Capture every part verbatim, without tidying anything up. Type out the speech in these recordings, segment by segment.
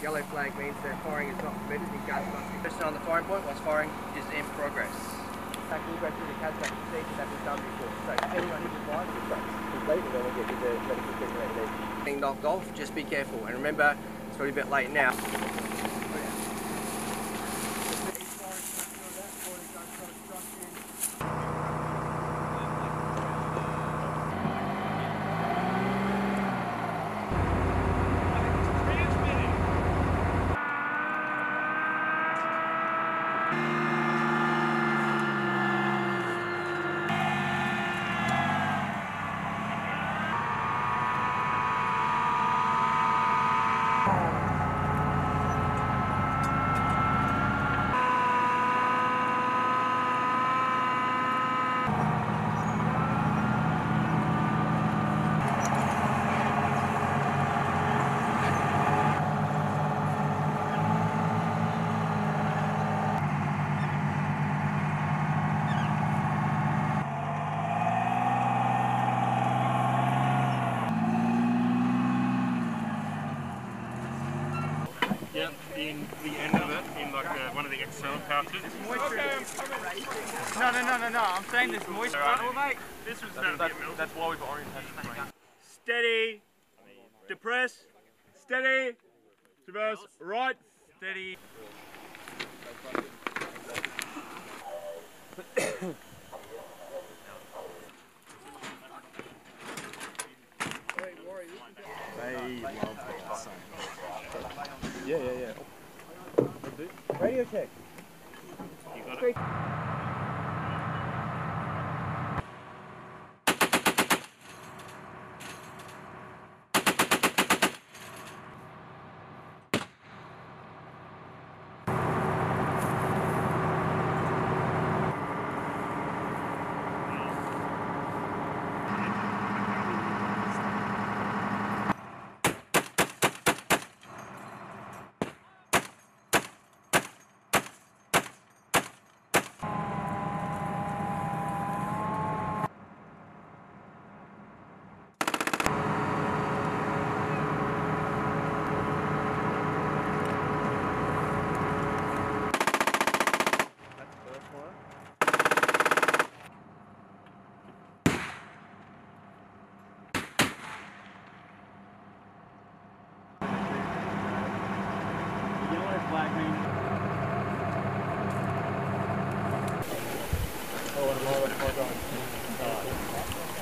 Yellow flag means that firing is not permitted. The guns must be posted on the firing point whilst firing is in progress. Now can you go through the CASBAC procedure that was done before? So anyone who's advised is complete and then we'll get you the medical treatment that you need. Being knocked off, just be careful. And remember, it's probably a bit late now. Yep, in the end of it, in like uh, one of the external pouches. Okay, no, no, no, no, no, I'm saying this moisture. Well, mate, this was that's, that's, that's why we've orientated. Steady, depress, steady, reverse, right, steady. They love that so much. Yeah, yeah, yeah. Radio check. You got it.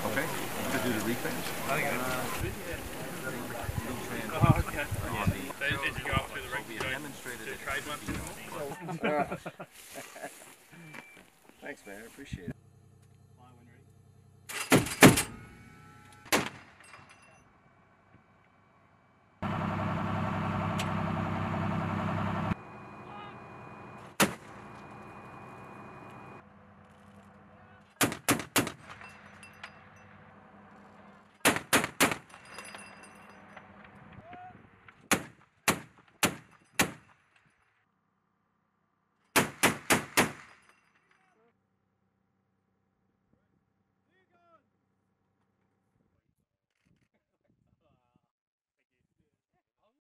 Okay, I'm going to do the refresh. I think uh, oh, okay. Yeah, the, so did you go up to the record? Alright. Thanks, man. I appreciate it.